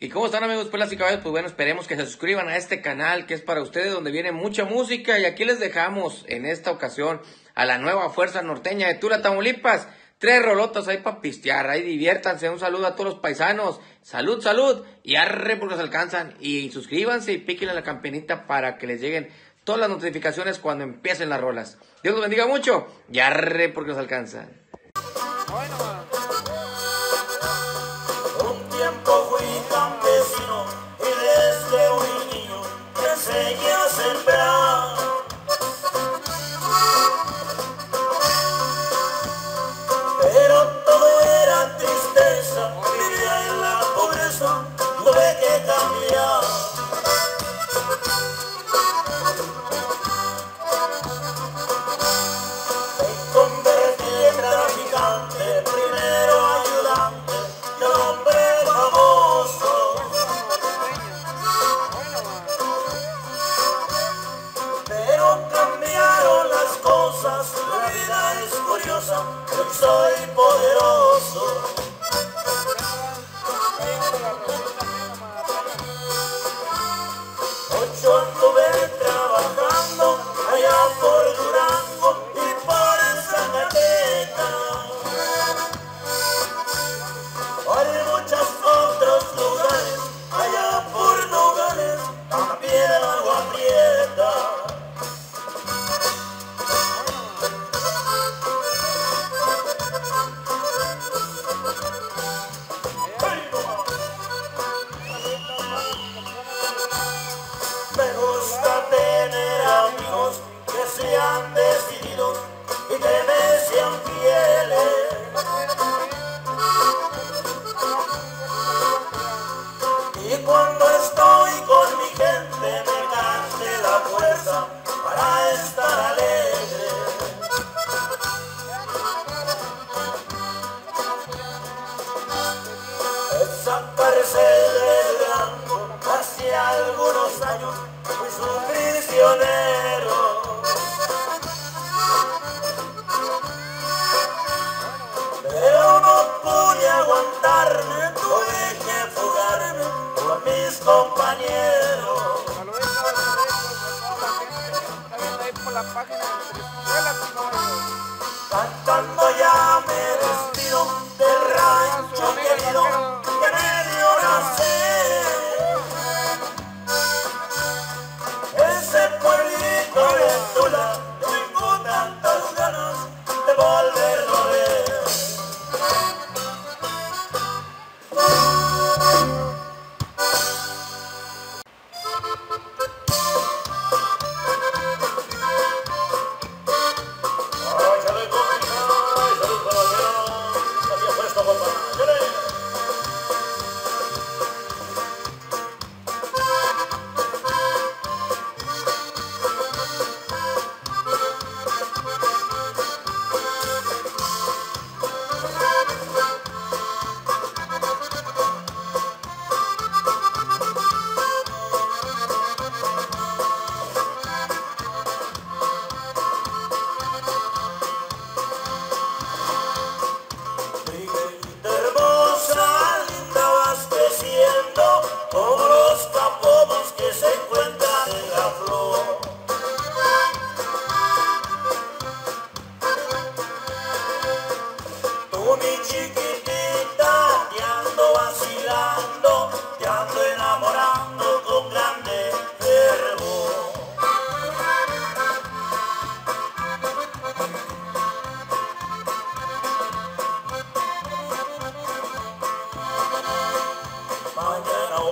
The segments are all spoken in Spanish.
¿Y cómo están, amigos pelas y caballos? Pues bueno, esperemos que se suscriban a este canal que es para ustedes, donde viene mucha música. Y aquí les dejamos en esta ocasión a la nueva fuerza norteña de Tula, Tamaulipas. 3 rolotas ahí para pistear, ahí diviértanse. Un saludo a todos los paisanos. Salud, salud. Y arre porque se alcanzan. Y suscríbanse y píquenle a la campanita para que les lleguen todas las notificaciones cuando empiecen las rolas. Dios los bendiga mucho. Y arre porque se alcanzan. Un tiempo fui campesino y desde un niño te enseñé a sembrar. Pero todo era tristeza, vivía en la pobreza, tuve que cambiar. Me convertí en traficante, primero ayudante, y hombre famoso. Pero cambiaron las cosas, la vida es curiosa, yo soy poderoso. Yo anduve trabajando allá por Durango y por Zacatecas, por muchos otros lugares, allá por Nogales, también Agua Prieta. Que sean decididos y que me sean fieles. Y cuando estoy con mi gente me cante la fuerza para estar alegre. Desaparecí del blanco hace algunos años, fui su prisionero. Tuve que fugarme con mis compañeros. Cantando ya me despido del rancho querido que me dio nacer. Ese pueblito de Tula, tengo tantas ganas de volverlo a ver.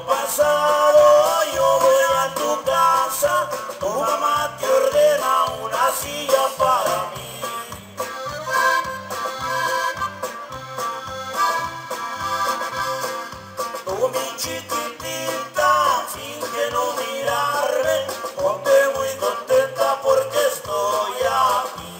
Pasado yo voy a tu casa, tu mamá te ordena una silla para mí. Tú, mi chiquitita, finge no mirarme, ponte muy contenta porque estoy aquí.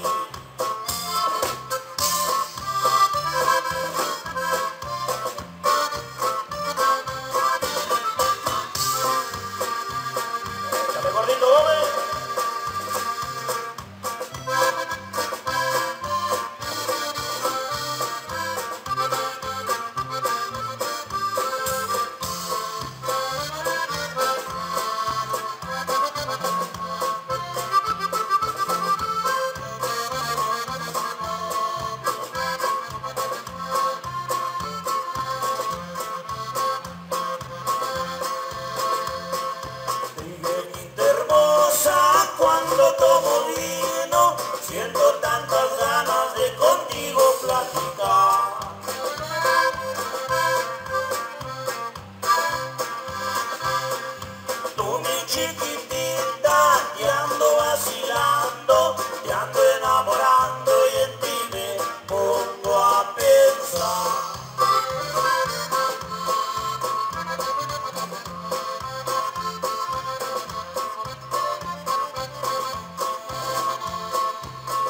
chiquitita, te ando vacilando, te ando enamorando y en ti me pongo a pensar.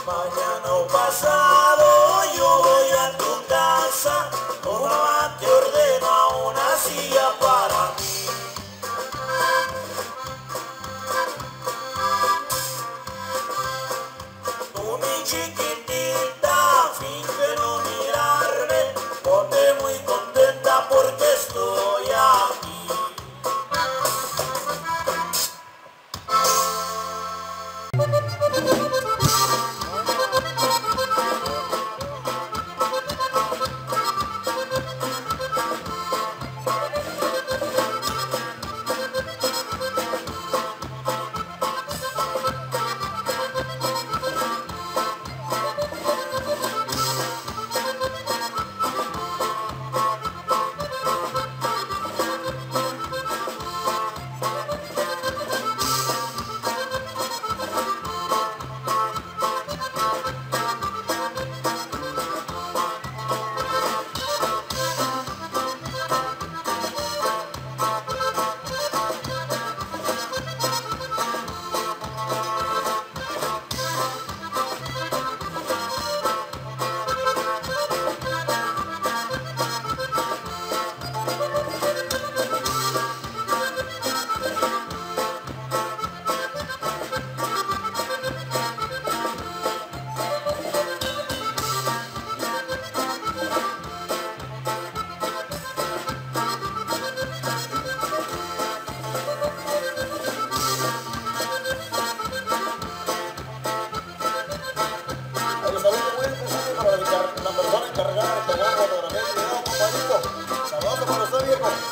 Mañana o pasado yo voy a tu casa, tu mamá te ordena una silla para mí. Chiquitita, finge no mirarme, ponte muy contenta porque estoy aquí. Para usted, viejo.